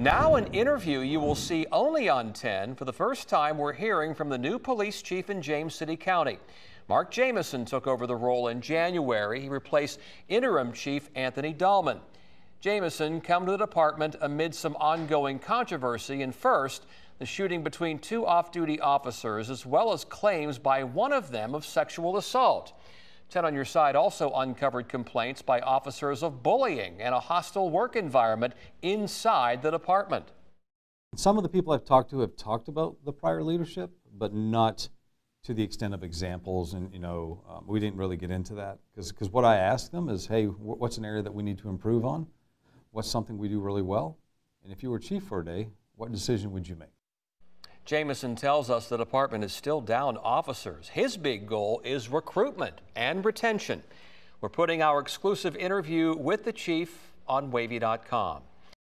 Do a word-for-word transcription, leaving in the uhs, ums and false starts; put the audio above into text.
Now an interview you will see only on ten. For the first time, we're hearing from the new police chief in James City County. Mark Jamison took over the role in January. He replaced interim chief Anthony Dahlman. Jamison came to the department amid some ongoing controversy, and first, the shooting between two off-duty officers, as well as claims by one of them of sexual assault. ten on Your Side also uncovered complaints by officers of bullying and a hostile work environment inside the department. Some of the people I've talked to have talked about the prior leadership, but not to the extent of examples. And, you know, um, we didn't really get into that because because what I asked them is, hey, wh what's an area that we need to improve on? What's something we do really well? And if you were chief for a day, what decision would you make? Jamison tells us the department is still down officers. His big goal is recruitment and retention. We're putting our exclusive interview with the chief on wavy dot com.